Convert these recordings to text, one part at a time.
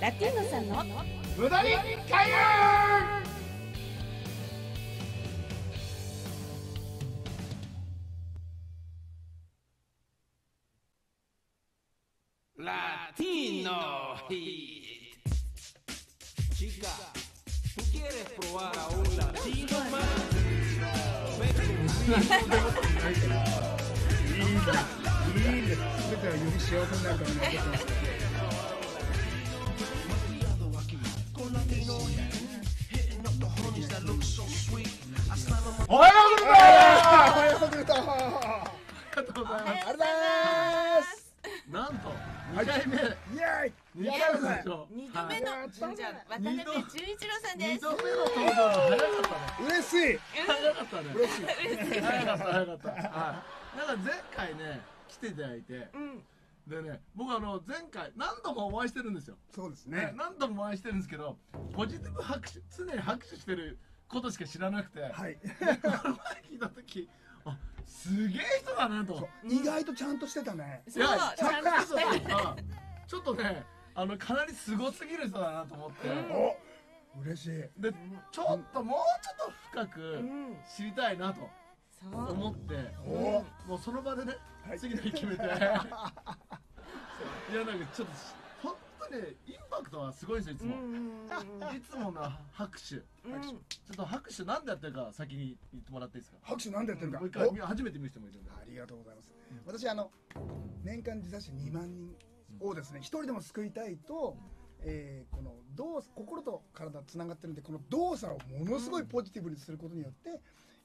ラティーノさんの無駄に開運。ラティーノヒット。Chica, ¿tú quieres probar a un latino más? Ven conmigo. Yo ni sé cómo andar con esto.おはようございます。ありがとうございます。ありがとうございます。なんと2回目。イエーイ。2回目のじゃあ渡辺純一郎さんです。2度目の登場早かったね。嬉しい。早かったね。嬉しい。早かった。なんか前回ね来ていただいて。でね、僕前回何度もお会いしてるんですよ。そうですね。何度もお会いしてるんですけど、ポジティブ拍手、常に拍手してることしか知らなくて、はい。この前聞いた時、あ、すげえ人だなと。意外とちゃんとしてたね。いや、ちゃんとしてた。ちょっとね、かなりすごすぎる人だなと思って。お、嬉しい。で、ちょっともうちょっと深く知りたいなと。思って、もうその場でね、次の日決めて、いやなんかちょっと本当にインパクトはすごいですよ、いつも。いつもの拍手、ちょっと拍手なんでやってるか先に言ってもらっていいですか。拍手なんでやってるか。もう一回初めて見せてもらっていいですか。ありがとうございます。私年間自殺者2万人をですね、一人でも救いたいと。この心と体つながってるんで、この動作をものすごいポジティブにすることによってい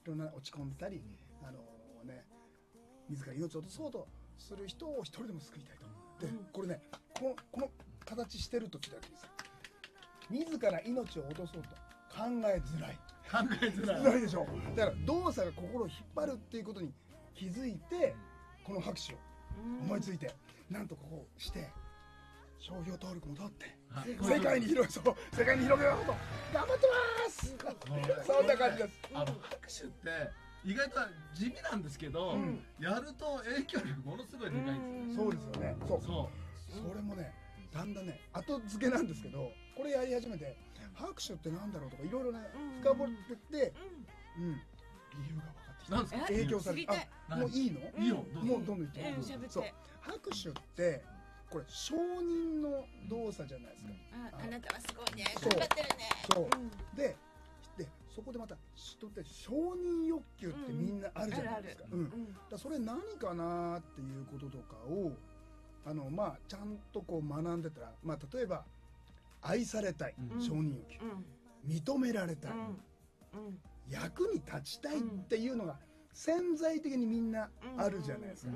ろんな落ち込んでたり、自ら命を落とそうとする人を一人でも救いたいと。でこれね、この形してる時だけです。自ら命を落とそうと考えづらいでしょ。だから動作が心を引っ張るっていうことに気づいて、この拍手を思いついて、なんとここをして。商標登録も取って、世界に広げようと頑張ってます。そんな感じです。拍手って意外と地味なんですけど、やると影響力ものすごいでかいんですよ。そうですよね。そう。それもね、だんだんね、後付けなんですけど、これやり始めて、拍手ってなんだろうとかいろいろね深掘ってって、理由が分かってきた。なんですか？影響されて、あ、もういいの？いいよ。もうどんどん言って。そう。拍手って。これ承認の動作じゃないですか。あなたはすごいね、頑張ってるね。そう。でそこでまた人って承認欲求ってみんなあるじゃないですか。だそれ何かなっていうこととかをちゃんとこう学んでたら、例えば愛されたい承認欲求、認められたい、役に立ちたいっていうのが潜在的にみんなあるじゃないですか。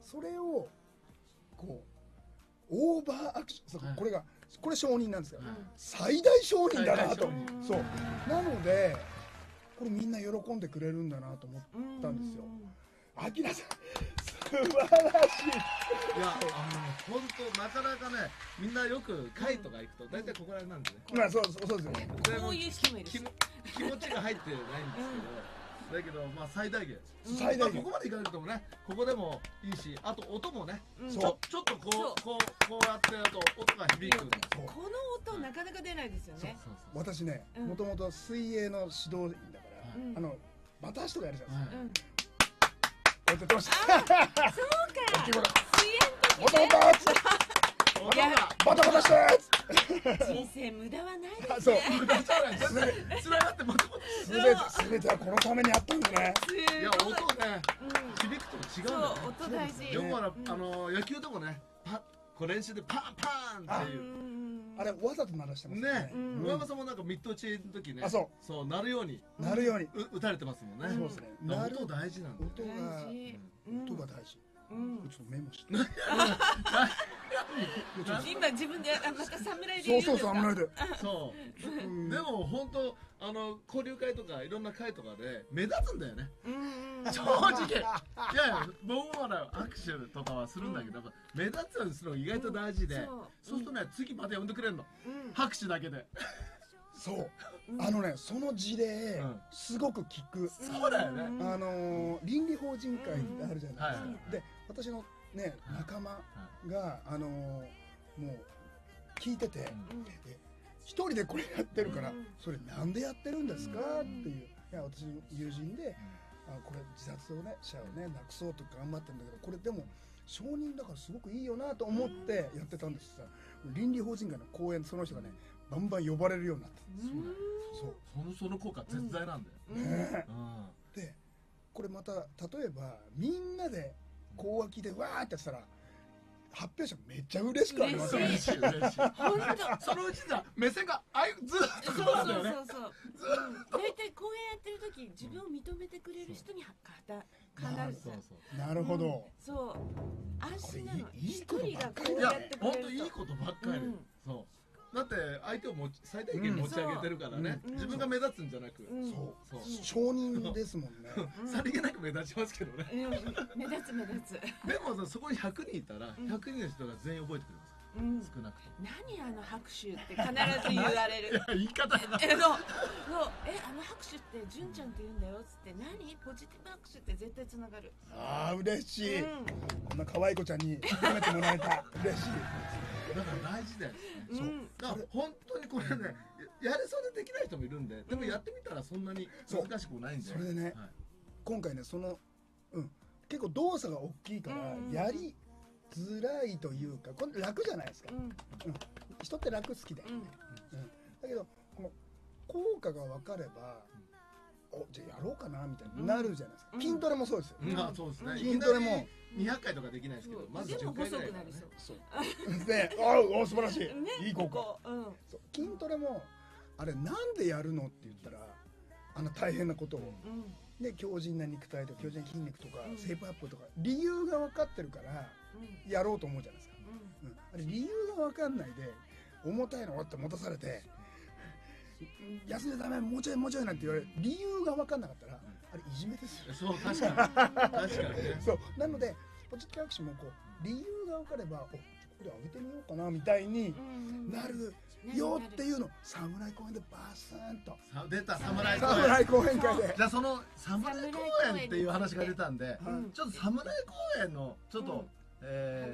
それをこうオーバーアクション、これ承認なんですけど、最大承認だなと。そうなのでこれみんな喜んでくれるんだなと思ったんですよ。あきらさん素晴らしい。いや本当なかなかね、みんなよく会とか行くと大体ここら辺なんですね。そうですよね。こういう人もいる。気持ちが入ってないんですけど。だけど最大限ここまでいかなくてもね、ここでもいいし、あと音もね、ちょっとこうやってやると音が響く。この音なかなか出ないですよね。私ね、もともと水泳の指導員だからバタ足とかやるじゃないですか。やってました。そうか、水泳の時ね、バタバタして人生無駄はないですね。無駄じゃない。辛いなってまとも全てはこのためにあったんだね。いや音ね、響くと違うんだね。よく野球とかね、練習でパンパンっていうあれわざと鳴らしてますね。上山さんもなんかミッド打ちの時ね、そうなるように打たれてますもんね。そうですね。音大事なんだ。音が大事。ちょっとメモして。今自分でまた侍でいるんですか。そう。でも本当交流会とかいろんな会とかで目立つんだよね。正直。いや僕も握手とかはするんだけど、目立つようにするの意外と大事で、そうするとね次また呼んでくれるの。拍手だけで。そう。その事例すごく聞く。そうだよね。倫理法人会ってあるじゃないですか。で私のね仲間がもう聞いてて、一人でこれやってるから、それなんでやってるんですかっていう。いや、私の友人で、これ自殺をね、者をね、なくそうと頑張ってるんだけど、これでも証人だからすごくいいよなと思ってやってたんですさ。倫理法人会の講演、その人がね、バンバン呼ばれるようになって。そう。その効果絶大なんだよ。ね。で、これまた例えばみんなで講話聞いてわーってやったら。発表者めっちゃ嬉しくありますよね。そのうちさ、目線がずーっとそうなんだよね。大体公演やってる時、自分を認めてくれる人に考えるんですよ。なるほど。そう、安心なの。一人がこうやってくれると。本当いいことばっかり。そう。だって相手を最大限持ち上げてるからね。自分が目立つんじゃなく。そう。証人ですもんね。さりげなく目立ちますけどね。目立つ。でもそこに100人いたら100人の人が全員覚えてくれます。少なくとも。何あの拍手って必ず言われる。言い方が。あの拍手って純ちゃんって言うんだよっつって、何ポジティブ拍手って絶対つながる。ああ嬉しい。こんな可愛い子ちゃんに褒めてもらえた。嬉しい。だから大事だよね。だから本当にこれね、やれそうでできない人もいるんで、でもやってみたらそんなに難しくないんで。それでね、今回ね、その結構動作が大きいからやりづらいというか、これ楽じゃないですか。人って楽好きだよね。だけどこの効果が分かれば、お、じゃあやろうかなみたいになるじゃないですか。筋トレもそうですよ。そうですね。筋トレも200回とかできないですけど、まず10回ぐらい。そう。で、お素晴らしい。いい効果。筋トレもあれなんでやるのって言ったら、あの大変なことをで強靭な肉体と強靭な筋肉とかシェイプアップとか理由が分かってるからやろうと思うじゃないですか。あれ理由が分かんないで重たいのって持たされて。休んでダメ、もうちょいなんて言われる理由が分かんなかったら、あれいじめですよ。そう、確かにね。そう、なのでポジティブアクションもこう理由が分かれば、お、これ上げてみようかなみたいになるよっていうの、侍公演でバーサンと出た。侍公演会で、じゃあその侍公演っていう話が出たんで、ちょっと侍公演のちょっと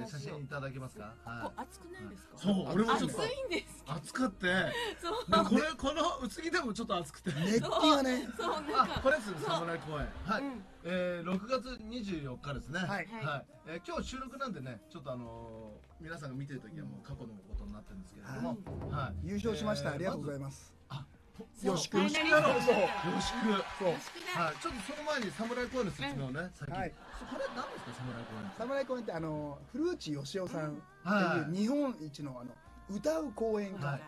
写真いただけますか。熱くないですか。そう、俺もちょっと熱いんです。熱くって、この薄着でもちょっと熱くて。熱気がね。これですね、侍公演。はい。6月24日ですね。はい。今日収録なんでね、ちょっと皆さんが見てる時はもう過去のことになってるんですけれども、優勝しました。ありがとうございます。よしくだろう。そう。ちょっとその前に侍公演の説明をね、先に。これ何ですか、侍公演。侍公演って古内義雄さんっていう日本一の歌う公演家、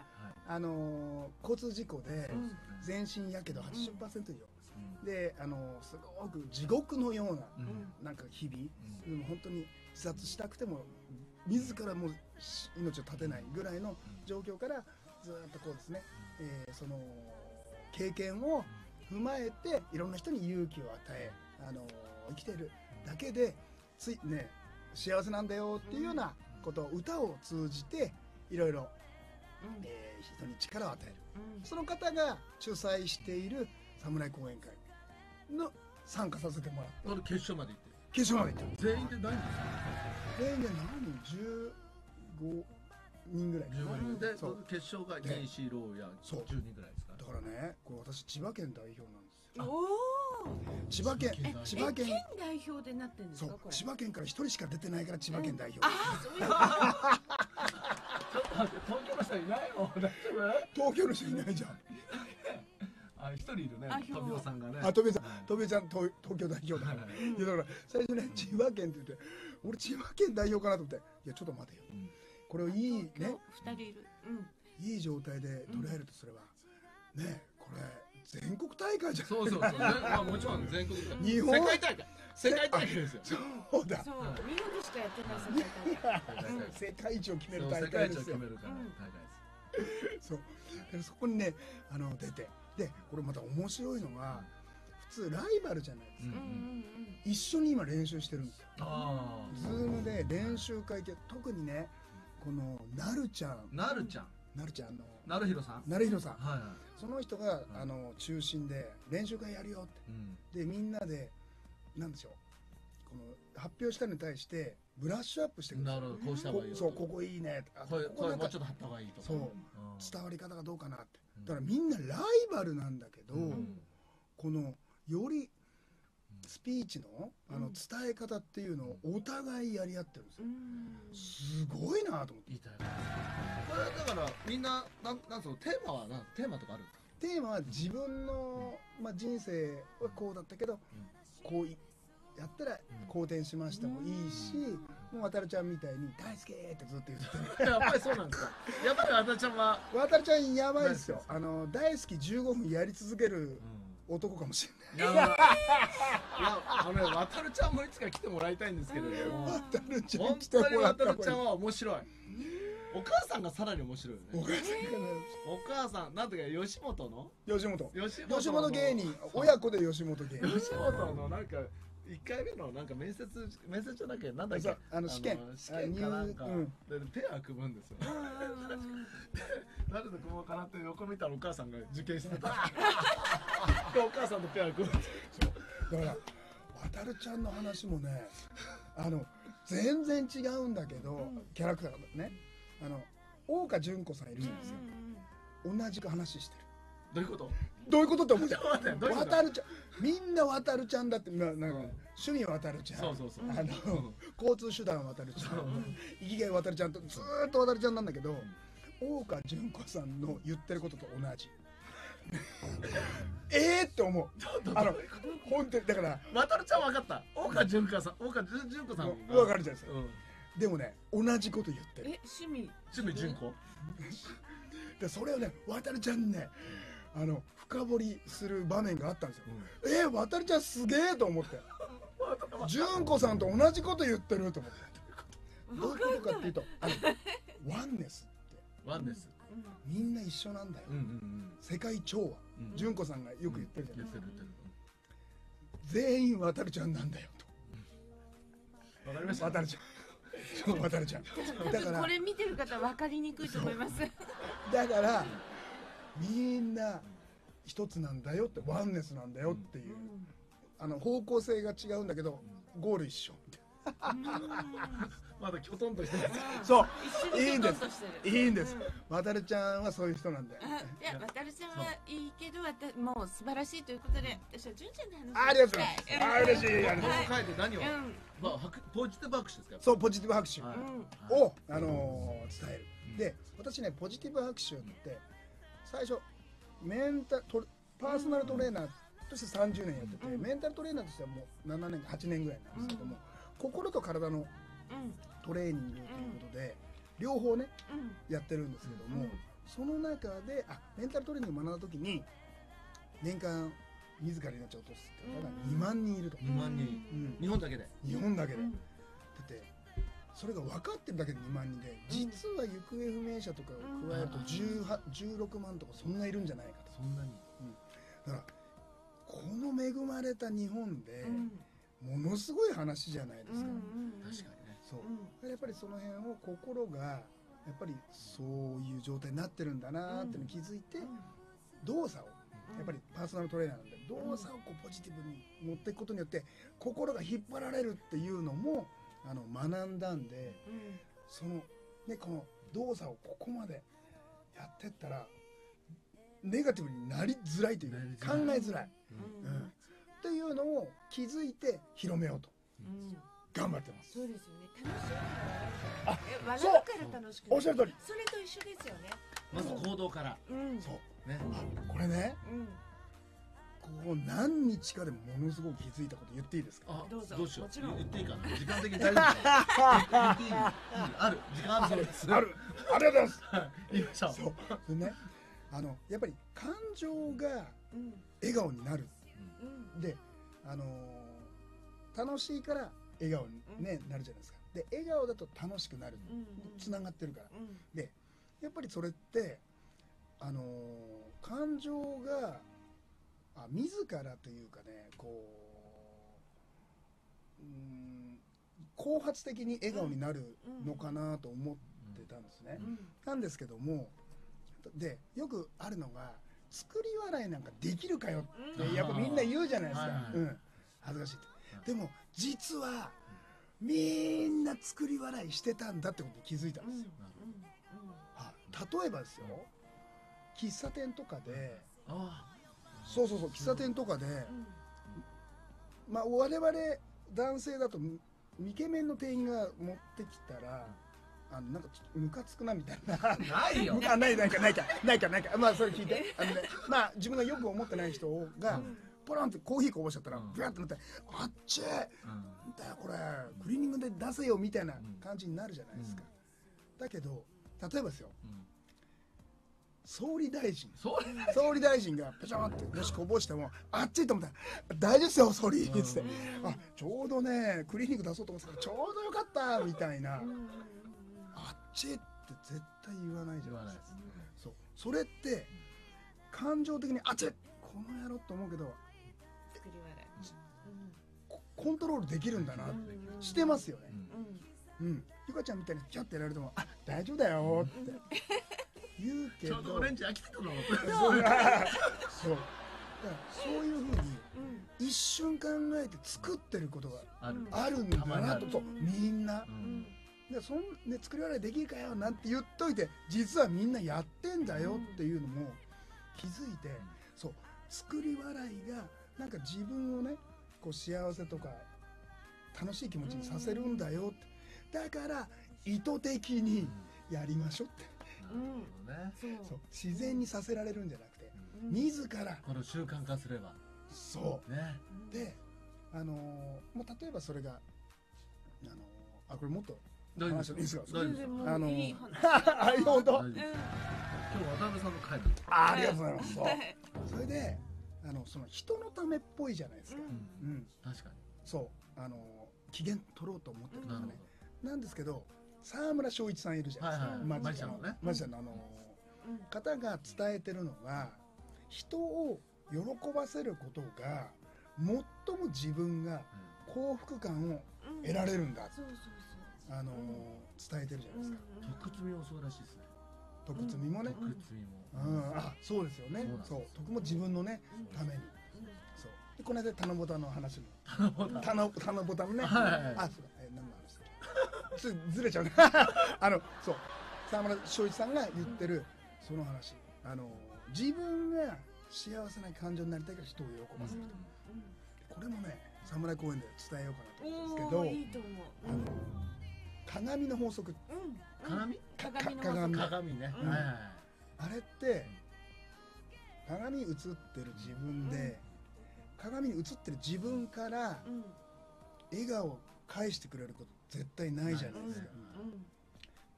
交通事故で全身やけど 80% 以上で、すごく地獄のようななんか日々、でも本当に自殺したくても自らも命を絶てないぐらいの状況から。ずっとこうですね、その経験を踏まえていろんな人に勇気を与え、生きているだけでね、幸せなんだよっていうようなことを歌を通じていろいろ人に力を与える、その方が主催している侍講演会の参加させてもらって、決勝まで行って、全員で何人ですか。全員で何人、15人ぐらいで、決勝が2、4、6や10人ぐらいですか。だからね、これ私千葉県代表なんですよ。千葉県代表でなってんですか。千葉県から1人しか出てないから千葉県代表。ちょっと待って、東京の人いないの？大丈夫？東京の人いないじゃん。一人いるね、トビオさんがね。トビオちゃん東京代表だから。だから最初ね、千葉県って言って、俺千葉県代表かなと思って、いやちょっと待てよ。これをいいね、2人いる、いい状態で捉えるとすればね、これ全国大会じゃん。そうそうそう、まあもちろん全国大会、日本世界大会ですよ。そうだ、そう日本しかやってない世界一を決める大会ですよ。そう、そこにね出て、でこれまた面白いのが、普通ライバルじゃないですか。一緒に今練習してるんですよ。Zoom で練習会って、特にねこのなるひろさん、その人が中心で練習会やるよって、でみんなでなんでしょう、この発表したのに対してブラッシュアップしてくるんですよ。なるほど、こうした方がいいよ。そう、ここいいね。ここもうちょっと張った方がいいとか。そう、伝わり方がどうかなって。だからみんなライバルなんだけど、このよりスピーチの伝え方っていうのをお互いやり合ってるんですよ。すごいなと思って。これだからみんななんそのテーマはテーマとかあるんですか？テーマは自分のまあ人生はこうだったけど、こうやったら好転しましたもいいし、もうわたるちゃんみたいに大好きってずっと言ってた。やっぱりそうなんですか。やっぱりわたるちゃんは。わたるちゃんやばいですよ。大好き15分やり続ける男かもしれない。いや、わたるちゃんもいつか来てもらいたいんですけどね。わたるちゃん来てもらったら。わたるちゃんは面白い。お母さんがさらに面白いよね。お母さんなんていうか吉本の吉本芸人、親子で吉本芸人。吉本のなんか1回目のなんか面接じゃなくてなんだっけ、試験かなんかで手を組むんですよ。誰と組もうかなって横見たらお母さんが受験してた。お母さんと手を組む。だからわたるちゃんの話もね、全然違うんだけど、キャラクターがね、大川純子さんいるじゃないですか。同じく話してる。どういうこと？どういうことって思うじゃん。わたるちゃん、みんなわたるちゃんだって、なんか趣味わたるちゃん、交通手段わたるちゃん、生きがいわたるちゃんとずっとわたるちゃんなんだけど、大川純子さんの言ってることと同じ。って思う。本当にだからわたるちゃん分かった。大川純子さん、分かるじゃないですか。でもね、同じこと言ってる。趣味純子。でそれをね、わたるちゃんね。深掘りする場面があったんですよ。わたるちゃんすげえと思って。純子さんと同じこと言ってると思って。どういうことかっていうと、ワンネスって。ワンネス。みんな一緒なんだよ。世界調和。純子さんがよく言ってるじゃないですか。全員わたるちゃんなんだよと。わかりました。わたるちゃん。わたるちゃん。だからこれ見てる方わかりにくいと思います。だから。みんな一つなんだよって、ワンネスなんだよっていう、方向性が違うんだけどゴール一緒みたいな。まだきょとんとしてる。そういいんです、いいんです。わたるちゃんはそういう人なんだよ。いや、わたるちゃんはいいけど、もう素晴らしいということで、私は純ちゃんの話を。ありがとうございます。嬉しい。この回で何をポジティブ拍手ですか？そう、ポジティブ拍手を伝える。で、私ね、ポジティブ拍手って最初パーソナルトレーナーとして30年やってて、メンタルトレーナーとしてはもう7年か8年ぐらいなんですけども、心と体のトレーニングということで両方ね、やってるんですけども、その中でメンタルトレーニングを学んだ時に、年間自ら命を落とすって方が2万人いると。2万人、日本だけで。日本だけで。だってそれが分かってるだけで2万人で、実は行方不明者とかを加えると16万とかそんないるんじゃないかと。そんなに、だからこの恵まれた日本でものすごい話じゃないですか。確かにね。そう、やっぱりその辺を心がやっぱりそういう状態になってるんだなーっての気づいて、動作をやっぱりパーソナルトレーナーなんで動作をこうポジティブに持っていくことによって心が引っ張られるっていうのも学んだんで、そのね、この動作をここまでやってったらネガティブになりづらいというか、考えづらいっていうのを気づいて広めようと頑張ってます。そうですよね。楽しいから笑うから楽しくなる。おっしゃる通り。それと一緒ですよね。まず行動から。そうね。これね。こう何日かでものすごく気づいたこと言っていいですか？どうぞ。どうしよう。言っていいかな。時間的に大丈夫ですか？ある時間あるです。ある。ありがとうございます。言いましょう。そうでね、やっぱり感情が笑顔になる。で、楽しいから笑顔にねなるじゃないですか。で、笑顔だと楽しくなる。つながってるから。で、やっぱりそれって感情が自らというかね、後発的に笑顔になるのかなと思ってたんですね。なんですけども、でよくあるのが作り笑いなんかできるかよってやっぱみんな言うじゃないですか。恥ずかしいって。でも実はみんな作り笑いしてたんだってことに気づいたんですよ。例えばですよ、喫茶店とかで、そうそうそう、喫茶店とかで、まあ我々男性だとイケメンの店員が持ってきたら、なんかムカつくなみたいな、ないよ、ないか、まあそれ聞いて、まあ自分がよく思ってない人がポロンってコーヒーこぼしちゃったらビューってなって、あっちぇなんだよこれクリーニングで出せよみたいな感じになるじゃないですか。だけど例えばですよ、総理大臣がペチャンってもしこぼしても、あっちいと思ったら大丈夫ですよ総理っつって、あちょうどねクリーニング出そうと思ってたからちょうどよかったみたいな、あっちって絶対言わないじゃないですか。それって感情的にあっちこの野郎と思うけど、コントロールできるんだなってしてますよね。ゆかちゃんみたいにキャッてやられても、あ大丈夫だよって言うけど、ちょうどオレンジ飽きてたの。そうだからそういうふうに一瞬考えて作ってることがあるんだなと、みんなでそんで作り笑いできるかよなんて言っといて、実はみんなやってんだよっていうのも気づいて、そう作り笑いがなんか自分をねこう幸せとか楽しい気持ちにさせるんだよって、だから意図的にやりましょうって。そう自然にさせられるんじゃなくて、自らこの習慣化すればそうね。でもう例えばそれがあこれもっと話していいですか。はい本当今日渡辺さんの会だ。ありがとうございます。それでその人のためっぽいじゃないですか。確かにそう機嫌取ろうと思ってるからね。なんですけど沢村翔一さんいるじゃないですか。マジシャンの方が伝えてるのが、人を喜ばせることが最も自分が幸福感を得られるんだって伝えてるじゃないですか。徳積みもそうらしいですね。徳積みもね、あそうですよね。そう徳も自分のねために。そうこの間タナボタの話も、タナボタのね、あそうだ何の話だ。ずれちゃうね。そう沢村翔一さんが言ってるその話、自分が幸せな感情になりたいから人を喜ばせると、これもね侍公演で伝えようかなと思うんですけど、鏡の法則、鏡ね、あれって鏡に映ってる自分で、鏡に映ってる自分から笑顔を返してくれること絶対ないじゃないですか。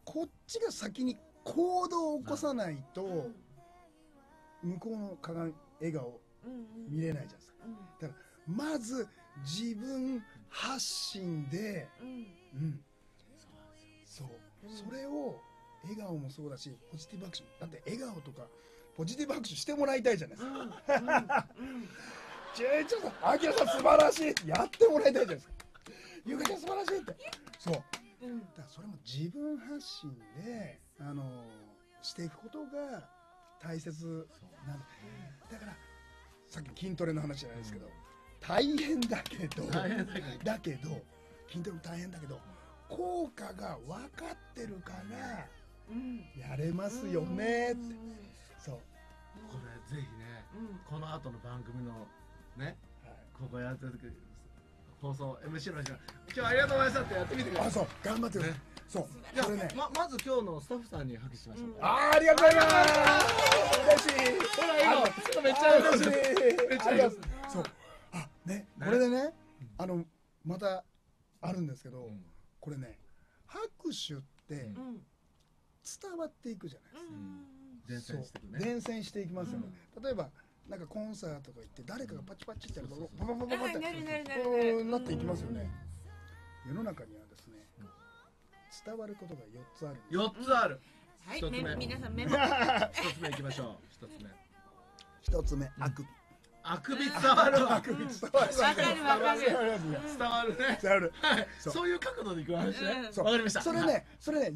こっちが先に行動を起こさないと向こうの鏡笑顔見れないじゃないですか。だからまず自分発信で、そうそれを笑顔もそうだしポジティブアクションだって、笑顔とかポジティブアクションしてもらいたいじゃないですか。ちょっとあきらさん素晴らしいやってもらいたいじゃないですか。ゆかちゃん素晴らしいってそうだからそれも自分発信でしていくことが大切なんだから、さっき筋トレの話じゃないですけど、大変だけど筋トレも大変だけど効果が分かってるからやれますよねって。そうこれぜひねこの後の番組のねここやった時放送 MC の人が「今日はありがとうございました」ってやってみてください。そう頑張ってください。そうじゃあまず今日のスタッフさんに拍手しましょう。ありがとうございます。嬉しい。ほら今ちょっとめっちゃ嬉しい。めっちゃ嬉しい。そうあねこれでねまたあるんですけど、これね拍手って伝わっていくじゃないですか。伝染していきますよね。例えばなんかコンサートとか行って誰かがパチパチってやるとパパパパパってなっていきますよね。世の中にはですね伝わることが4つある。はい皆さんメモ。1つ目いきましょう。1つ目あくび。あくび伝わる。そういう角度でいく話ね。わかりました。それね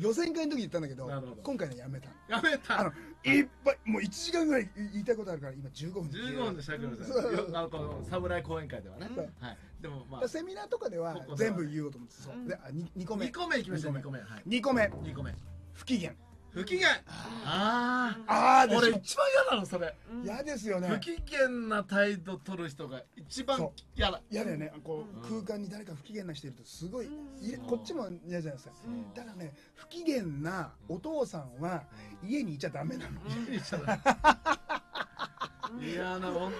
予選会の時に言ったんだけど今回ねやめた。いっぱいもう1時間ぐらい言いたいことあるから今15分でしゃべるんですよ。この侍講演会ではね。はい。でもまあセミナーとかでは全部言おうと思って。そう。で2個目。2個目いきましょう。2個目。不機嫌。不機嫌。ああ。俺一番嫌なのそれ。嫌ですよね。不機嫌な態度取る人が一番嫌だ。嫌だよね。こう空間に誰か不機嫌な人いるとすごいこっちも嫌じゃないですか。だからね不機嫌なお父さんは家にいちゃダメなの。家にいちゃダメ。いやな本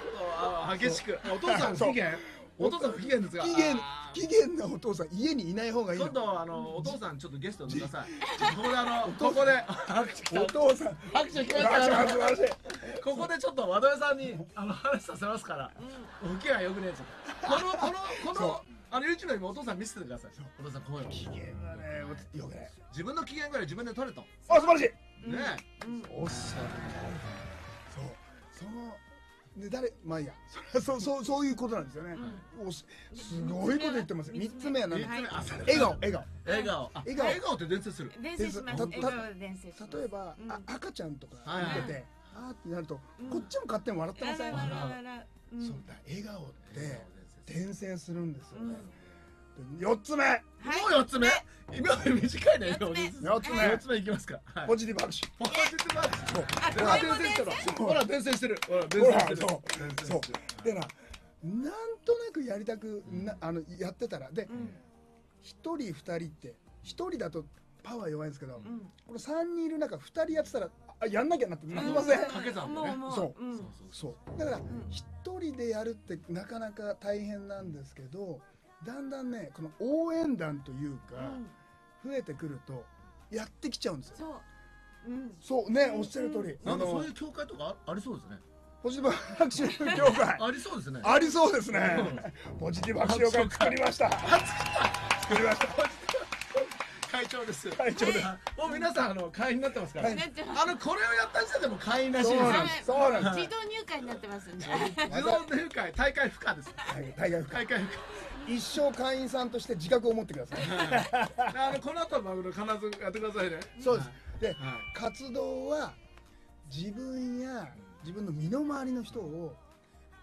当激しく。お父さん不機嫌。お父さん不機嫌ですが。不機嫌なお父さん家にいない方がいい。今度お父さんちょっとゲストでください。ここでここでお父さん拍手聞かれてここでちょっと和田さんに話させますから。不機嫌よくねえじゃん。この YouTube にもお父さん見せてください。お父さんこういうの。機嫌はねよくね。自分の機嫌ぐらい自分で取れと。あ素晴らしい。ねえ。おっしゃる。そうで誰まあいやそういうことなんですよね。すごいこと言ってますよ。3つ目は何？笑顔って伝説する。伝説します。例えば赤ちゃんとか見ててあーってなるとこっちも勝手に笑ってません。そうだ笑顔って伝染するんですよね。4つ目。もう4つ目。今は短いね。4つ目いきますか。ポジティブ拍手。ポジティブ拍手。ほら伝染してる。そう。でなんとなくやりたくやってたらで1人2人って1人だとパワー弱いんですけど、この3人いる中2人やってたらやんなきゃなってなりません。掛け算ね。そう。だから1人でやるってなかなか大変なんですけど。だんだんね、この応援団というか増えてくるとやってきちゃうんですよ。そうね、おっしゃる通り。なんかそういう協会とかありそうですね。ポジティブ拍手協会ありそうですね。ありそうですね。ポジティブ拍手協会作りました。作りました。会長です。会長です。もう皆さん会員になってますから。これをやった時点でも会員らしいです。そうなんです。自動入会になってますんで。自動入会、大会不可です。大会不可。一生会員さんとして自覚を持ってください。この後も必ずやってくださいね。そうです。で、活動は自分や自分の身の回りの人を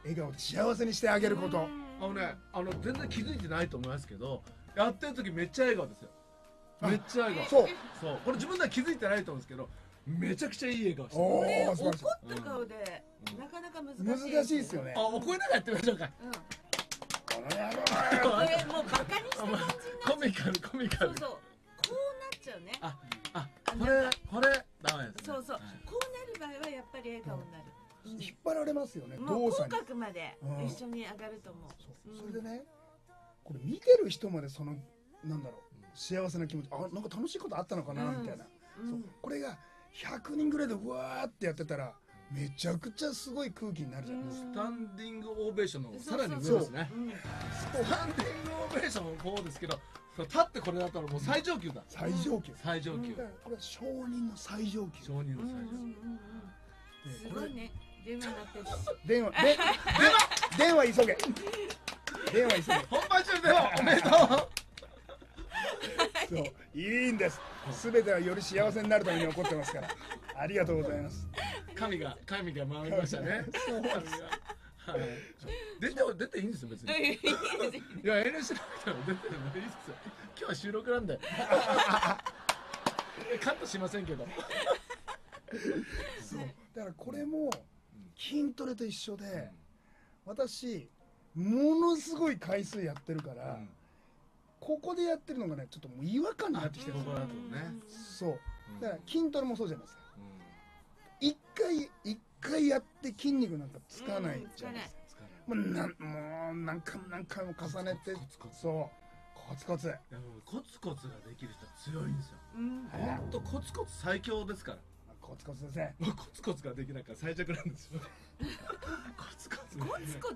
笑顔で幸せにしてあげること。全然気づいてないと思いますけど、やってる時めっちゃ笑顔ですよ。めっちゃ笑顔。そう。これ自分では気づいてないと思うんですけど、めちゃくちゃいい笑顔してる。怒った顔でなかなか難しいですよね。あ、お声ながらやってみましょうか。もうバカにした感じになっちゃう。コミカル。そうそう。こうなっちゃうね。あ、これダメです。そう。こうなる場合はやっぱり笑顔になる。引っ張られますよね。もう口角まで一緒に上がると思う。それでね、これ見てる人までそのなんだろう幸せな気持ち、あ、なんか楽しいことあったのかなみたいな。これが100人ぐらいでわーってやってたら。めちゃくちゃすごい空気になるじゃないですか。スタンディングオベーションのさらに上ですね。スタンディングオベーションの方ですけど、立ってこれだったらもう最上級だ。最上級。これは承認の最上級。すごいね。電話急げ。本番中でおめでとう。そういいんです。すべてはより幸せになるために起こってますから。ありがとうございます。神が回りましたね。出ていいんですよ別に。いや NC の人も出てもいいですよ。今日は収録なんで。カットしませんけど。そうだからこれも筋トレと一緒で、私ものすごい回数やってるから、ここでやってるのがねちょっともう違和感になってきてる。そう。だから筋トレもそうじゃないですか。一回やって筋肉なんかつかないじゃないですか。もう何回も重ねて、そうコツコツができる人は強いんですよ。本当コツコツ最強ですから。コツコツですね。コツコツができないから最弱なんですよ。コツコ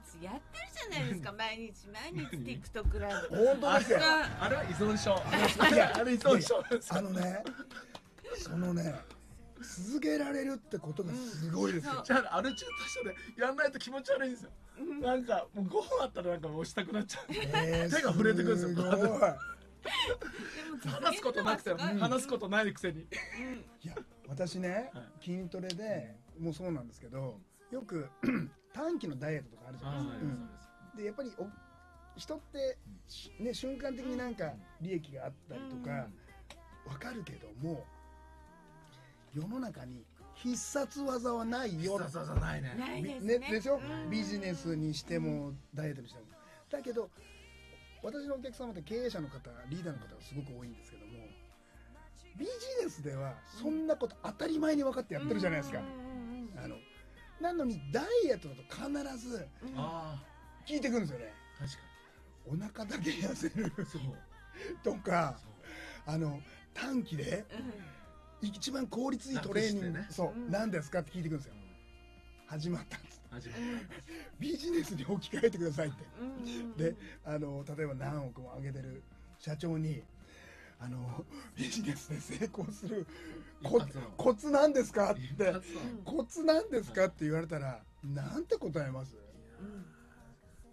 ツやってるじゃないですか。毎日 TikTok ライブ。本当ですよ。あれは依存症。そのね。続けられるってことがすごいですよ。じゃあアル中と一緒でやんないと気持ち悪いんですよ。なんかもう5分あったらなんか押したくなっちゃう。手が触れてくるんですよ。話すことなくて話すことないくせに。いや私ね、筋トレでもうそうなんですけど、よく短期のダイエットとかあるじゃないですか。でやっぱり人ってね、瞬間的になんか利益があったりとかわかるけども、世の中に必殺技はないよ。必殺技ないね。でしょ、ビジネスにしてもダイエットにしても。だけど私のお客様って経営者の方、リーダーの方がすごく多いんですけども、ビジネスではそんなこと当たり前に分かってやってるじゃないですか。なのにダイエットだと必ず聞いてくるんですよね。確かにお腹だけ痩せるとか、短期で一番効率いいトレーニング、そう何ですかって聞いてくるんですよ。始まったんです。ビジネスに置き換えてくださいって。で、例えば何億も上げてる社長に、ビジネスで成功するコツなんですかって、コツなんですかって言われたら、なんて答えます？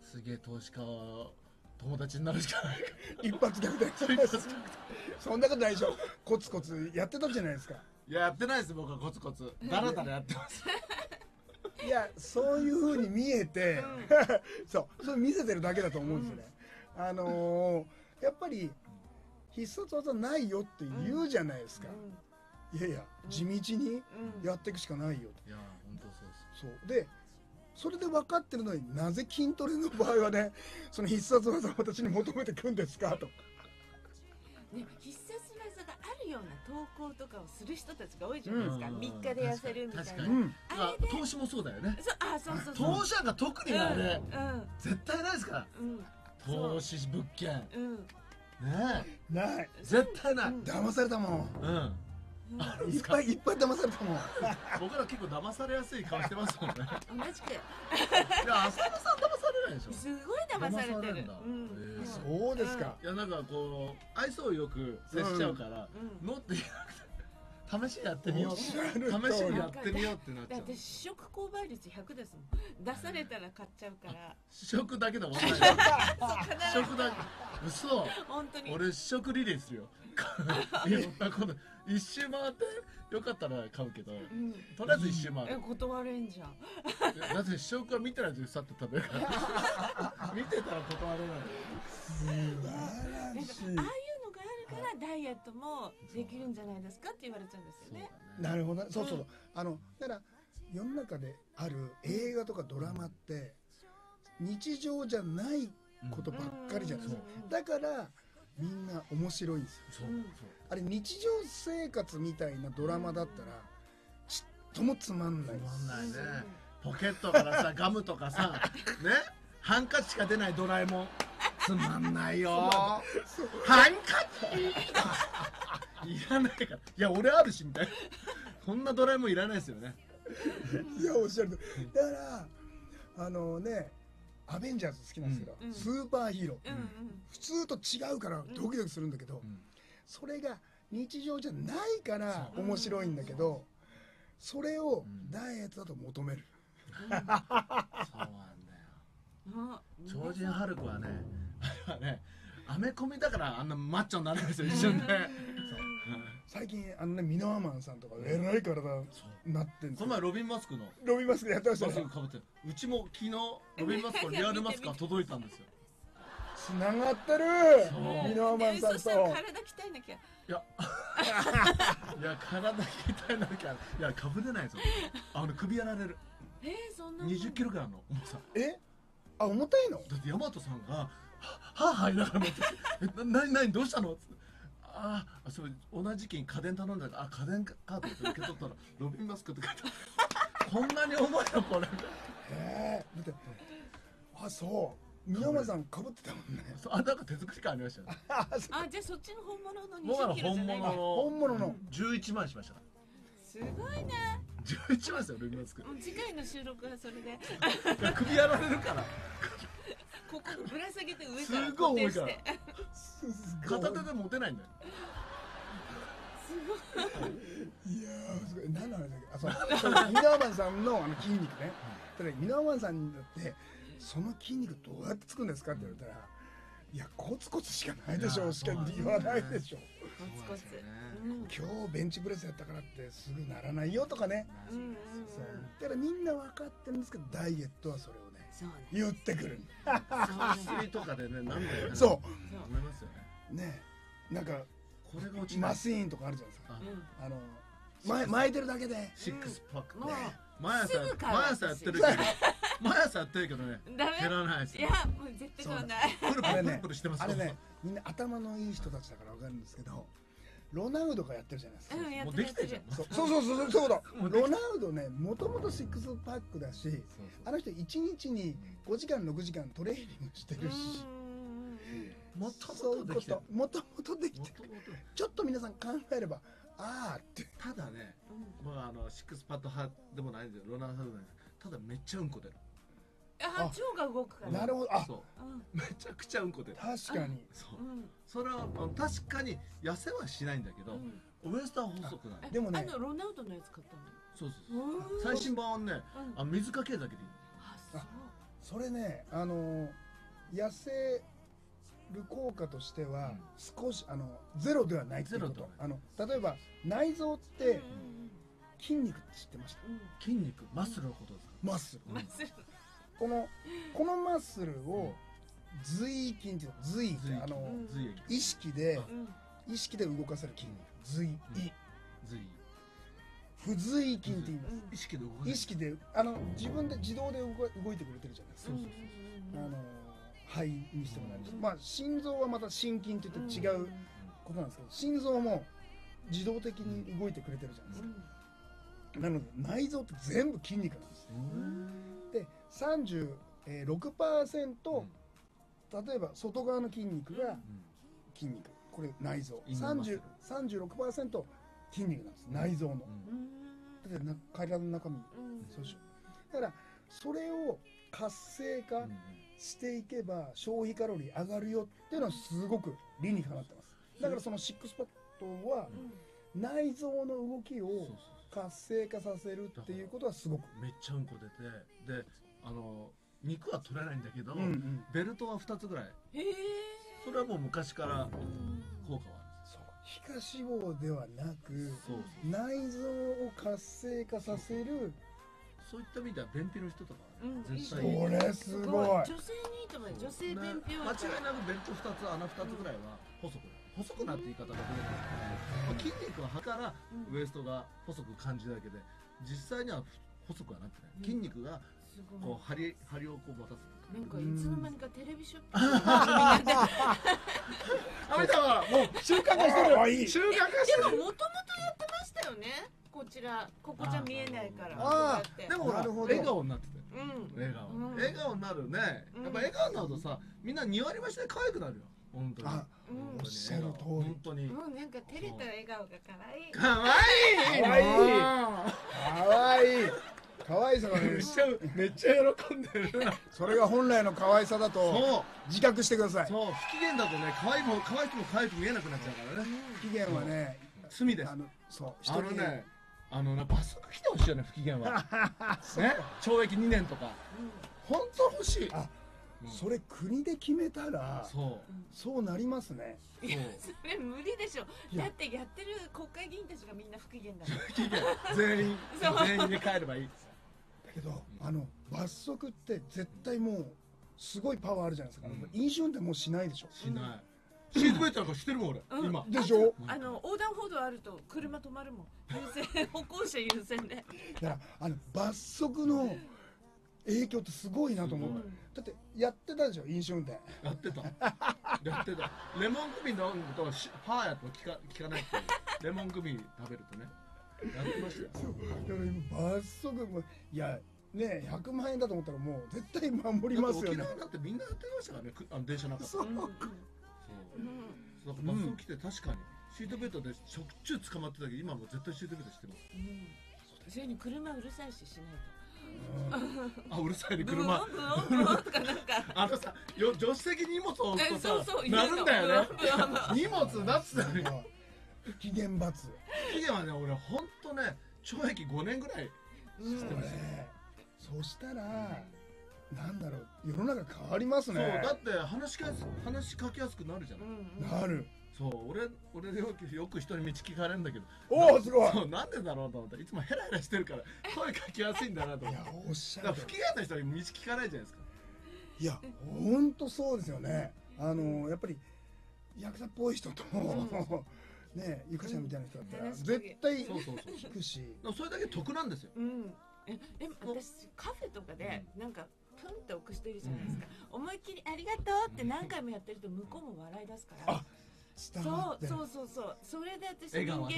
すげえ投資家は友達になるしかない。一発逆転。そんなことないでしょ。コツコツやってたじゃないですか。いや、やってないです。僕はコツコツ。だらだらやってます。いや、そういうふうに見えて、そう、それ見せてるだけだと思うんですよね。やっぱり必殺技ないよって言うじゃないですか。いやいや、地道にやっていくしかないよと。いや、本当そうです。そうで、それで分かってるのになぜ筋トレの場合はね、その必殺技を私に求めてくるんですかと。ね、必殺技があるような投稿とかをする人たちが多いじゃないですか。3日で痩せるみたいな。投資もそうだよね。投資なんか特にあれ絶対ないですから。投資物件ね、ない絶対ない。騙されたもん。いっぱいいっぱい騙されたもん。僕ら結構騙されやすい顔してますもんね。同じく。いや、浅野さん騙されないでしょ。すごい騙されてる。そうですか。いや、なんかこう愛想よく接しちゃうから「の」って言わなくて、試しにやってみよう、試しにやってみようってなっちゃう。だって試食購買率100ですもん。出されたら買っちゃうから。試食だけだもんね。試食だけ。うそ、本当に俺試食リレーするよ。一周回ってよかったら買うけど、とりあえず一周回る。断れんじゃん。なぜ試食は見てないでさって食べるから。見てたら断れない。素晴らしい。ああいうのがあるからダイエットもできるんじゃないですかって言われちゃうんですよね。なるほど。そうそう。だから世の中である映画とかドラマって日常じゃないことばっかりじゃないですか。だからみんな面白いんですよ。あれ日常生活みたいなドラマだったらちっともつまんない。つまんないね。ポケットからさ、ガムとかさね、ハンカチしか出ないドラえもん、つまんないよ。ハンカチいらないから。いや俺あるしみたいな。こんなドラえもんいらないですよね。いや、おっしゃると。だからね、アベンジャーズ好きなんですけど、スーパーヒーロー普通と違うからドキドキするんだけど、それが日常じゃないから面白いんだけど、それをダイエットだと求める。そうなんだよ。超人ハルクはね、あれはね、アメコミだからあんなマッチョになるんですよ、一瞬で。最近ミノアマンさんとかえらい体になってんですよ。この前ロビンマスクやってましたね。うちも昨日ロビンマスクのリアルマスクが届いたんですよ。つながってる、ミノアマンさんと。そしたら体鍛えなきゃ。いや体鍛えなきゃ。いや、かぶれないぞ。首やられる。そんな20キロくらいの重さ。重たいのだって。大和さんがはぁはぁだから持って「何どうしたの?」って。あ、それ同じ期に家電頼んだから、家電カード受け取ったら「ロビンマスク」って書いてある。こんなに重いのこれ。だって、あ、そう宮山さんかぶってたもんね。なんか手作り感ありましたね。じゃあそっちの本物の20キロじゃない。本物の11万しました。すごいね。11万ですよ、ロビンマスク。次回の収録はそれで。首やられるから、ここぶら下げて上から固定して。片手で持てないんだよ。すごい。いやー、すごい。何の話だっけ。ミノアマンさんの筋肉ね。ただミノアマンさんにだってその筋肉どうやってつくんですかって言われたら、いやコツコツしかないでしょうしか言わないでしょう。コツコツ、今日ベンチプレスやったからってすぐならないよとかね、だからみんな分かってるんですけど、ダイエットはそれをね言ってくる。薬とかでね、何だよね、そう思いますよね。なんかマシーンとかあるじゃないですか、巻いてるだけでシックスパックね、毎朝やってるけど、ね、減らないですよ。いや、もう絶対減らない。プルプルしてます。あれね、みんな頭のいい人たちだからわかるんですけど、ロナウドがやってるじゃないですか。もうできてるじゃん。そうだ。ロナウドね、もともとシックスパックだし、あの人1日に5時間6時間トレーニングしてるし、もともとできてる。ちょっと皆さん考えれば、ああって。ただね、まあシックスパッド派でもないんで、ロナウド派でもないんで、ただめっちゃうんこ出る。腸が動くから。なるほど。あ、めちゃくちゃうんこ出る。確かに。それは確かに痩せはしないんだけど、ウエストは細くない。でもね、ロナウドのやつ買ったの。そう。最新版はね、水かけるだけでいい。それね、痩せる効果としては少しゼロではないっていうこと。例えば内臓って。筋肉って知ってました？筋肉、マッスルのことですか？マッスル。このマッスルを髄筋っていうの、髄って意識で動かせる筋肉、髄髄。不髄筋って言います。意識で動かせる。意識で自分で自動で動いてくれてるじゃないですか。肺にしてもらえる。まあ心臓はまた心筋って言って違うことなんですけど、心臓も自動的に動いてくれてるじゃないですか。なので内臓って全部筋肉なんですよ。で 36%、 例えば外側の筋肉が筋肉、これ内臓、 36% 筋肉なんです、内臓の。だって体の中身、そうでしょ。だからそれを活性化していけば消費カロリー上がるよっていうのはすごく理にかなってます。だからそのシックスパッドは内臓の動きを活性化させるっていうことはすごく。めっちゃうんこ出て、で肉は取れないんだけど、ベルトは2つぐらい。それはもう昔から効果はある。そう、皮下脂肪ではなく内臓を活性化させる。そういった意味では便秘の人とかね、絶対。これすごい。女性にいいと思う。女性便秘は間違いなくベルト2つ穴2つぐらいは細くなる。細くなって言い方が出てくる。筋肉は派からウエストが細く感じるだけで、実際には細くはなってない。筋肉がこう張りをこう持たせて。なんかいつの間にかテレビショッピングの番組で。あなたはもう習慣化してる。習慣化してる。でも元々やってましたよね。こちら、ここじゃ見えないから。ああ、でもほら笑顔になってて。笑顔になるね。やっぱ笑顔になるとさ、みんな2割増しで可愛くなるよ。本当に。おっしゃる通り。本当に。もうなんか照れた笑顔が可愛い。可愛さがめっちゃ喜んでる。それが本来の可愛さだと自覚してください。そう、不機嫌だとね、可愛く見えなくなっちゃうからね。不機嫌はね、罪です。そう、ね。罰則来てほしいよね、不機嫌は。ね、懲役2年とか。本当欲しい。それ国で決めたらそうなりますね。いや、それ無理でしょ。だってやってる国会議員たちがみんな不機嫌だから。全員で帰ればいい。だけど罰則って絶対もうすごいパワーあるじゃないですか。飲酒運転もうしないでしょ。しないシートベルトなんかしてるもん俺今でしょ。横断歩道あると車止まるもん、歩行者優先で。だから罰則の影響ってすごいなと思う。だってやってたでしょ、飲酒運転。やってた。レモングミ飲むとパーやと効かないっていう。レモングミ食べるとね、やってましたよ。でも今罰則もいやね、100万円だと思ったらもう絶対守りますよね。沖縄だってみんなやってましたからね、電車なんか。そうか、罰則来て。確かにシートベルトでしょっちゅう捕まってたけど、今もう絶対シートベルトしてます。それに車うるさいししないと。あ、うるさいね、車。あのさ、助手席に荷物を置くとさ、なるんだよね。荷物なってたのよ。不機嫌罰。不機嫌はね、俺ほんとね、懲役5年ぐらいしてましたね。そしたら、なんだろう、世の中変わりますね。そう、だって話しかけやすくなるじゃない。なる。そう俺よく人に道聞かれるんだけど、おおすごい、そうなんでだろうと思ったら、いつもヘラヘラしてるから声かきやすいんだなと思って。いやおっしゃる。だから不機嫌な人は道聞かないじゃないですか。いや本当そうですよね。やっぱりヤクザっぽい人とね、ゆかちゃんみたいな人だったら絶対聞くし、それだけ得なんですよ。でも私カフェとかでなんかプンって置く人いるじゃないですか。思いっきりありがとうって何回もやってると向こうも笑い出すから。そう、それで私人間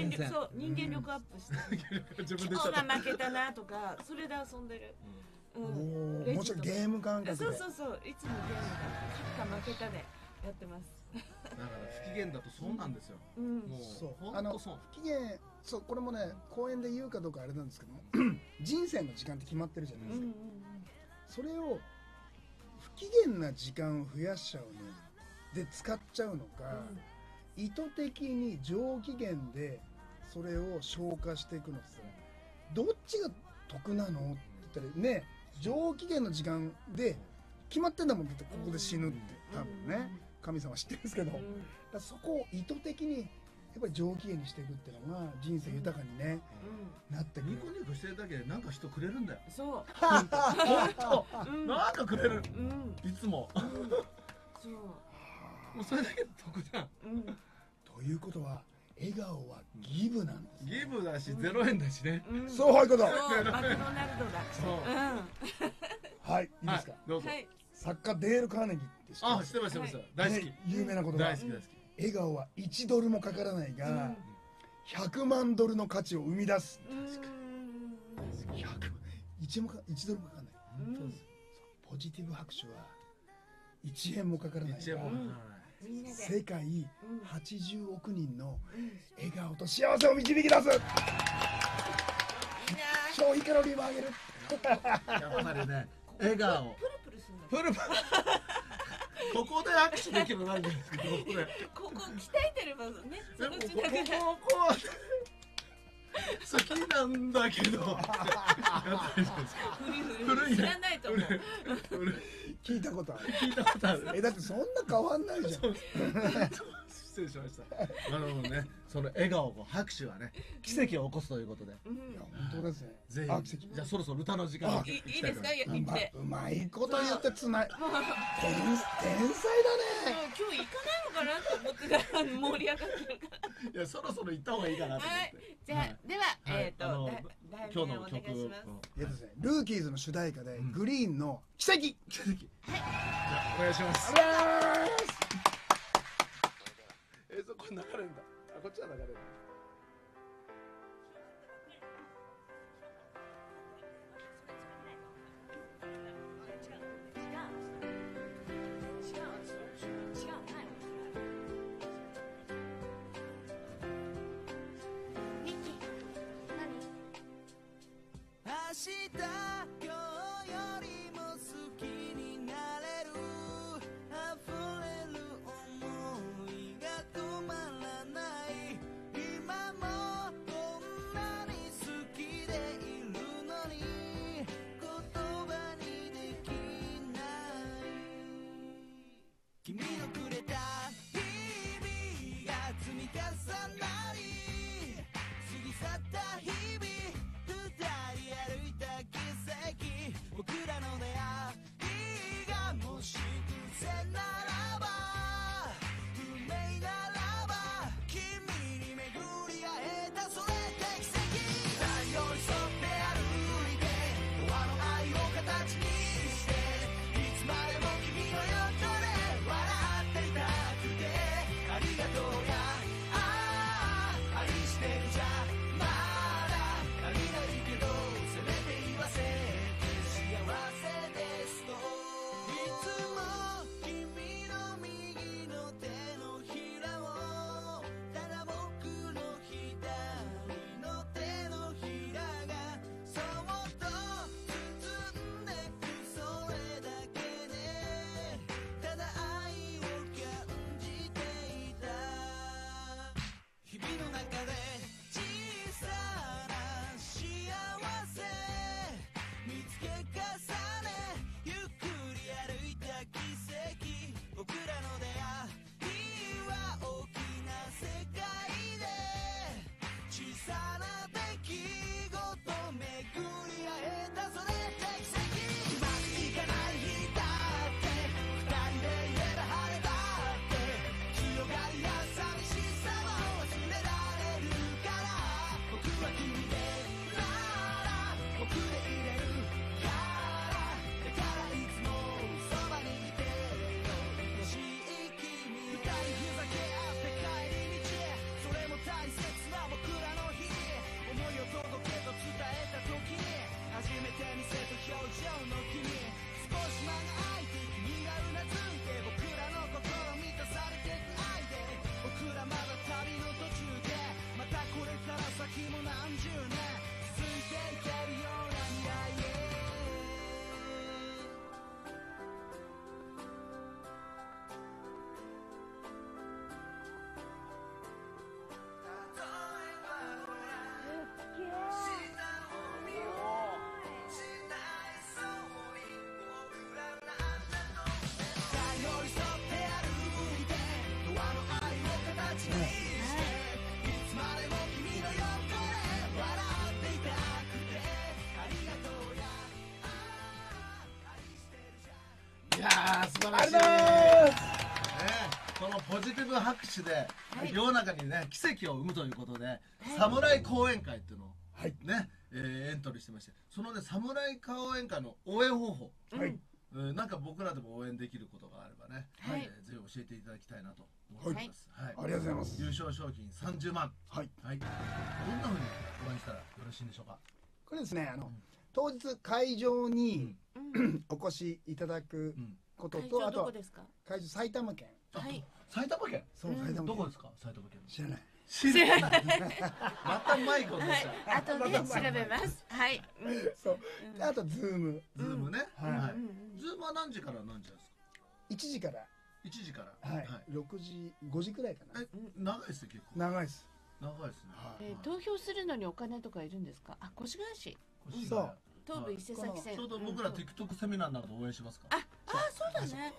力アップして、気候が負けたなとか、それで遊んでる。もうちょっとゲーム感覚で。そう、いつもゲームが勝った負けたでやってます。だから不機嫌だとそうなんですよ。不機嫌、そうこれもね、公演で言うかどうかあれなんですけど、人生の時間って決まってるじゃないですか。それを不機嫌な時間を増やしちゃうので使っちゃうのか。意図的に上機嫌でそれを消化していくのってどっちが得なのって言ったらね、上機嫌の時間で決まってんだもん。だってここで死ぬって多分ね、神様知ってるんですけど、だからそこを意図的にやっぱり上機嫌にしていくっていうのが人生豊かにね、なってニコニコしてるだけでなんか人くれるんだよ。そう本当なんかくれる、いつも。そうもうそれだけで得じゃん。ということは笑顔はギブなんです。ギブだし0円だしね。そういうこと。マクドナルドだ。そう。はい、いいですか。どうぞ。作家デール・カーネギーって知ってます。あ、知ってました。大好き。有名な言葉。大好き。笑顔は$1もかからないが$100万の価値を生み出す。確かに。1ドルもかからない。ポジティブ拍手は1円もかからない。世界80億人の笑顔と幸せを導き出す。消費カロリーも上げる。やっぱりね、笑顔。プルプル。ここで握手できるなんですけど、ここ鍛えてればね。ここは好きなんだけど。古い。知らないと思う。聞いたことある。だってそんな変わんないじゃん。失礼しました。なるほどね。その笑顔と拍手はね、奇跡を起こすということで。いや本当ですね。ぜひ。じゃあそろそろ歌の時間。いいですか。うまいこと言ってつない。天才だね。今日行かないのかなと思ってたら盛り上がってるから。いやそろそろ行った方がいいかなと思って。じゃあでは今日の曲。ルーキーズの主題歌でグリーンの奇跡。はい。お願いします。これ流れるんだ。あ、こっちは流れる。ミッキー、何？明日「二人歩いた奇跡」やー、素晴らしい。このポジティブ拍手で世の中にね、奇跡を生むということで、侍講演会っていうのをね、エントリーしてまして、そのね、侍講演会の応援方法、なんか僕らでも応援できることがあればね、ぜひ教えていただきたいなと思います。ありがとうございます。優勝賞金30万、どんなふうに応援したらよろしいんでしょうか。これですね、当日会場にお越しいただくことと、あと会場埼玉県。埼玉県、どこですか。埼玉県知らない。またマイクを出した。あとで調べます。はい。そう、あとズームね。はい。ズームは何時から何時ですか。1時からはい、6時、5時くらいかな。長いですね。結構長いですね。投票するのにお金とかいるんですか。あ、越谷市。そう、東武伊勢崎線。ちょうど僕ら TikTok セミナーなど応援しますから。あ、そうだね。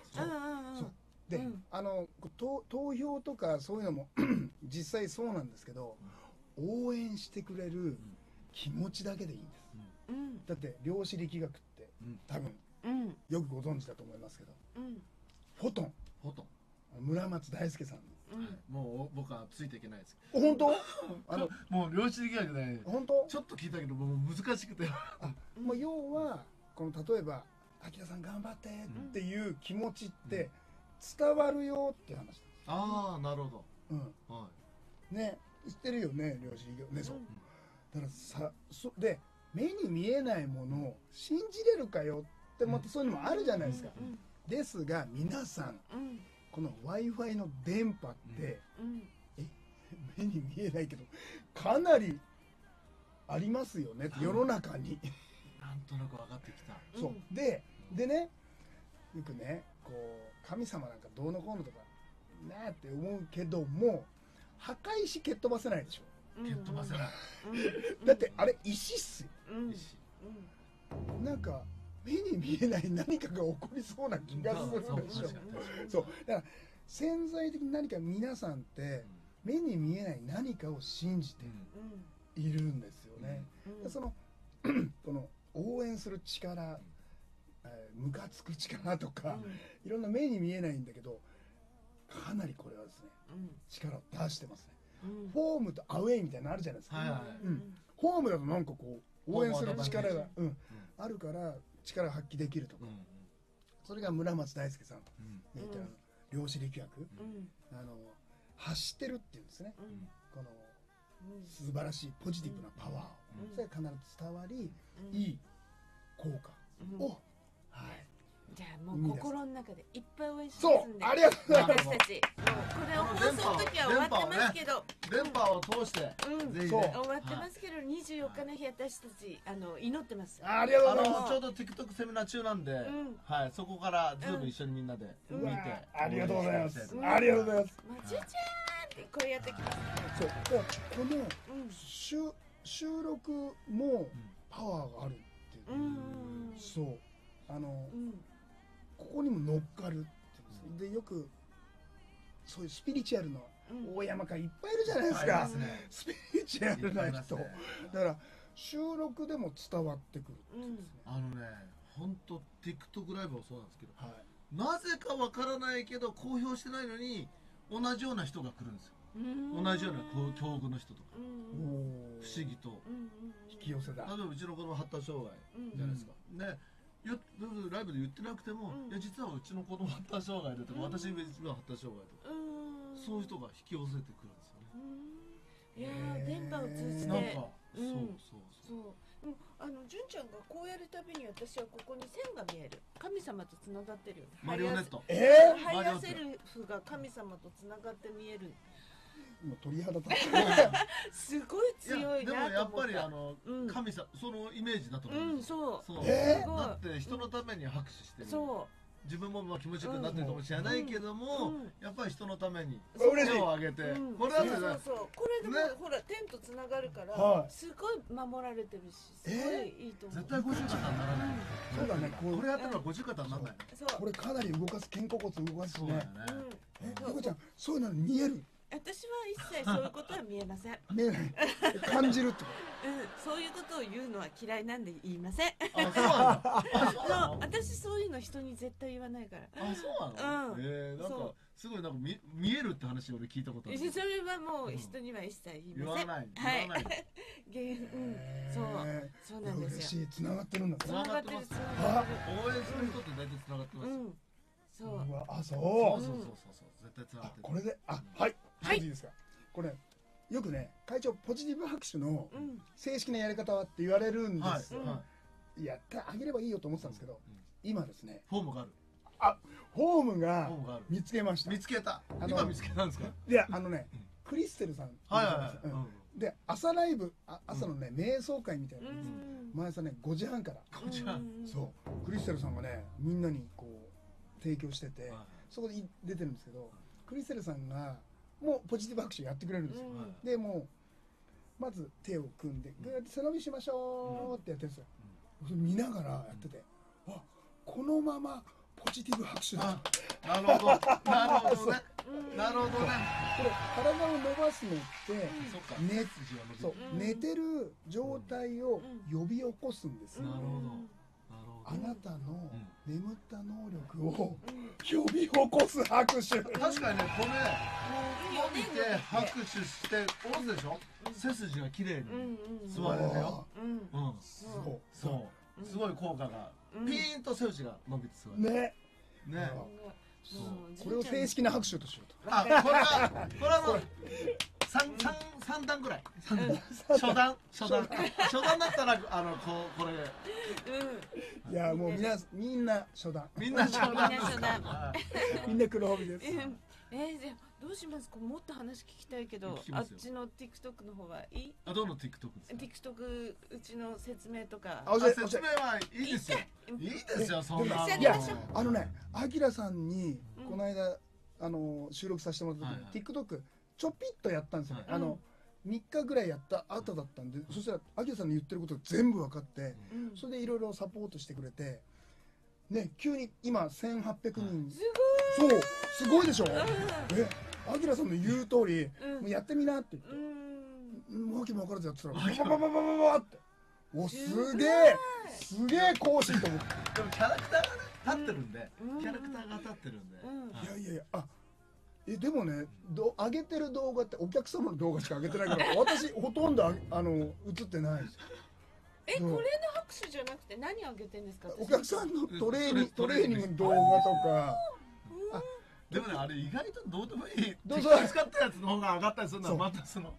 で、投票とかそういうのも実際そうなんですけど、応援してくれる気持ちだけでいいんです。だって量子力学って多分よくご存知だと思いますけど、フォトン、村松大輔さん、もう僕はついていけないです。本当？もう量子力学ね、本当ちょっと聞いたけどもう難しくて、もう要はこの例えば「秋田さん頑張って」っていう気持ちって伝わるよって話です。ああ、なるほど。ね、知ってるよね、量子力学ね。そうだからさ、で目に見えないものを信じれるかよって、またそういうのもあるじゃないですか。ですが皆さん、この Wi-Fi の電波って、目に見えないけどかなりありますよね、世の中に。なんとなく分かってきた。そうでね、よくね、こう神様なんかどうのこうのとかなーって思うけども、破壊し蹴っ飛ばせないでしょ。蹴っ飛ばせない。だってあれ石っすよ。なんか目に見えない何かが起こりそうな気がするでしょ。そうだから潜在的に何か皆さんって目に見えない何かを信じているんですよね。この応援する力、ムカつく力とか、いろんな目に見えないんだけど、かなりこれはですね、力を出してますね。ホームとアウェイみたいなのあるじゃないですか。ホームだとなんかこう応援する力があるから力を発揮できるとか、それが村松大輔さんみたいな量子力学、発してるっていうんですね。この素晴らしいポジティブなパワーを、それが必ず伝わり、いい効果を。じゃあもう心の中でいっぱい応援してますんで。そう、ありがとうございます。私たちこれを放送の時は終わってますけど、電波を通してぜひ終わってますけど、24日の日私たち祈ってます。ありがとうございます。ちょうど TikTok セミナー中なんで、そこからズーム一緒にみんなで見て。ありがとうございます。ありがとうございます。まちゅちゃんってこうやってきます。そう、この収録もパワーがあるっていう。そう、ここにも乗っかるってで、よくそういうスピリチュアルの大山家いっぱいいるじゃないですか。スピリチュアルな人だから収録でも伝わってくるってですね。本当 TikTok ライブもそうなんですけど、なぜかわからないけど公表してないのに同じような人が来るんですよ。同じような境遇の人とか、不思議と引き寄せだ。例えばうちの子供発達障害じゃないですかね。ライブで言ってなくても、いや実はうちの子供発達障害だとか、私の発達障害とか、そういう人が引き寄せてくるんですよね。いやー、電波を通じてなんか、そう純ちゃんがこうやるたびに私はここに線が見える。神様とつながってるよね。マリオネット、ハイアセルフが神様とつながって見える。もう鳥肌立ってすごい強いなと思った。でもやっぱり神様、そのイメージだと思うんですよ。だって人のために拍手してる。自分も気持ちよくなってるかもしれないけども、やっぱり人のために手を挙げて、これだってね、これでもほら天とつながるからすごい守られてるし、すごいいいと思う。絶対50肩にならない。そうだね。これやったら50肩にならない。これかなり動かす、肩甲骨動かすね。え、猫ちゃんそういうの見える。私は一切そういうことは見えません。見えない。感じるってこと。うん、そういうことを言うのは嫌いなんで言いません。あ、そうなの。私そういうの人に絶対言わないから。あ、そうなの。うん。なんかすごいなんか見えるって話を俺聞いたことある。それはもう人には一切言いません。言わない。はい。うん。そう、そうなんですよ。嬉しい。繋がってるんだ。繋がってる。応援する人って大体繋がってます。うん。そう。あ、そう。そう絶対繋がってる。これで、あ、はい。はい、いいですかこれよくね会長ポジティブ拍手の正式なやり方はって言われるんですよ、はい、やってあげればいいよと思ってたんですけど、今ですねフォームがあるフォームが見つけました。見つけた今見つけたんですか。いやねクリステルさんで朝ライブ朝のね瞑想会みたいな毎朝ね5時半からそうクリステルさんがねみんなにこう提供しててそこで出てるんですけどクリステルさんがもうポジティブ拍手やってくれるんですよ。でもうまず手を組んでグーッて背伸びしましょうってやってるんですよ。見ながらやってて、あ、このままポジティブ拍手だ。なるほど、なるほどね。これ体を伸ばすのって寝てる状態を呼び起こすんですよ。あなたの眠った能力を呼び起こす拍手。確かにね、これ伸びて拍手して下ろすでしょ。背筋が綺麗に座れるよ。そうすごい効果がピーンと背筋が伸びて座るね。これを正式な拍手としようと。あ、これはもう3段ぐらい。初段だったらこれ。いやもうみんな初段。みんな黒帯です。じゃどうしますか。もっと話聞きたいけど、あっちの TikTok の方はいい？あ、どの TikTok ですか。 TikTok うちの説明とか。あ、説明はいいですよ。いいですよそんな。いやアキラさんにこの間収録させてもらった時に TikTok。ちょぴっとやったんですよね、3日ぐらいやった後だったんで、そしたらアキラさんの言ってること全部分かって、それでいろいろサポートしてくれてね、急に今1800人。すごい。そう、すごいでしょ。アキラさんの言う通りもうやってみなって言ってわけも分からずやってたらバババって、お、すげえ講師と思って。でもキャラクターが立ってるんであ、でもね、上げてる動画ってお客様の動画しか上げてないから私ほとんど映ってないです。え、これの拍手じゃなくて何上げてんですか。お客さんのトレーニングの動画とか。でもね、あれ意外とどうでもいい適当に使ったやつの方が上がったりするんだ。またその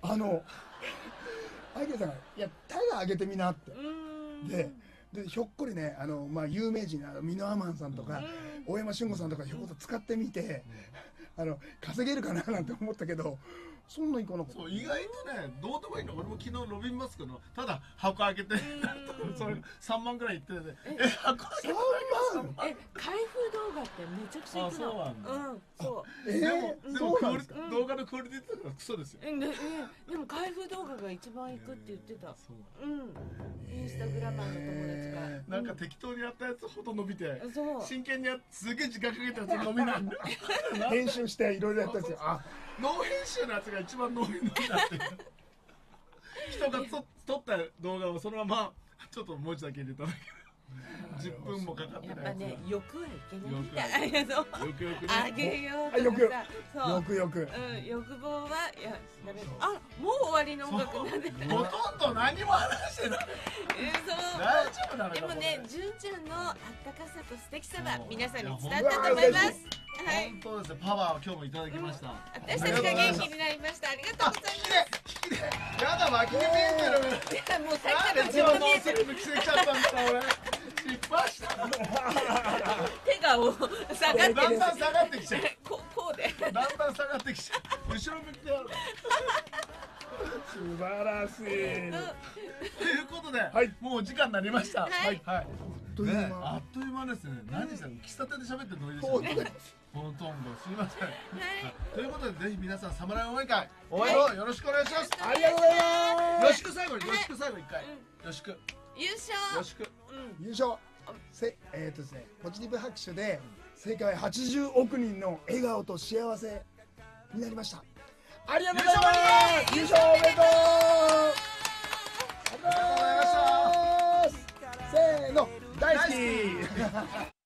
アイケンさんが「いや、ただ上げてみな」ってで、ひょっこりね、有名人のミノアマンさんとか大山俊吾さんとかひょこっと使ってみて稼げるかななんて思ったけど、そんなにこのそう意外とね、どうでもいいの。俺も昨日伸びますけど、ただ箱開けて3万ぐらいいってて、箱3万。開封動画ってめちゃくちゃいくの。でも動画のクオリティってのはクソですよ。でも開封動画が一番いくって言ってた。インスタグラマーの友達がなんか適当にやったやつほど伸びて、真剣にやってすげえ時間かけたやつ伸びない。編集していろいろやったんですよ。ノー編集のやつが一番ノー編集だって人が撮った動画をそのままちょっと文字だけ入れただけで10分もかかってない。やっぱね、欲はいけないみたい。あげようとかさ、欲望はダメ。あ、もう終わりの音楽なんでほとんど何も話してない。大丈夫なのか。でもね、純ちゃんのあったかさと素敵さは皆さんに伝わったと思います。本当ですね、パワーを今日もいただきました。私たちが元気になりました。ありがとうございます。引きで、やだ、脇で見えてる。もうさっきから自分のセリフ着せちゃったんだ俺。失敗した。手が下がってる。だんだん下がってきちゃう。こうで。だんだん下がってきちゃう。後ろ向きである。素晴らしい。ということで、もうお時間になりました。はい。あっという間ですね。何でしたの？喫茶店で喋ってるのいいですか？ほとんどすみません。ということで、ぜひ皆さんサムライ応援会応援をよろしくお願いします。ありがとうございます。よろしく。最後一回。よろしく。優勝。よろしく。優勝。ですね、ポジティブ拍手で世界80億人の笑顔と幸せになりました。ありがとうございます。優勝おめでとう。ありがとうございました。せーの、大好き。